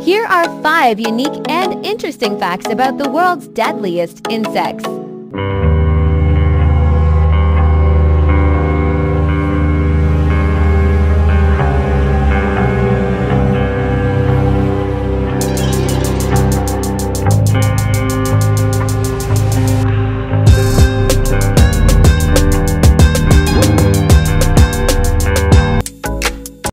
Here are 5 unique and interesting facts about the world's deadliest insects.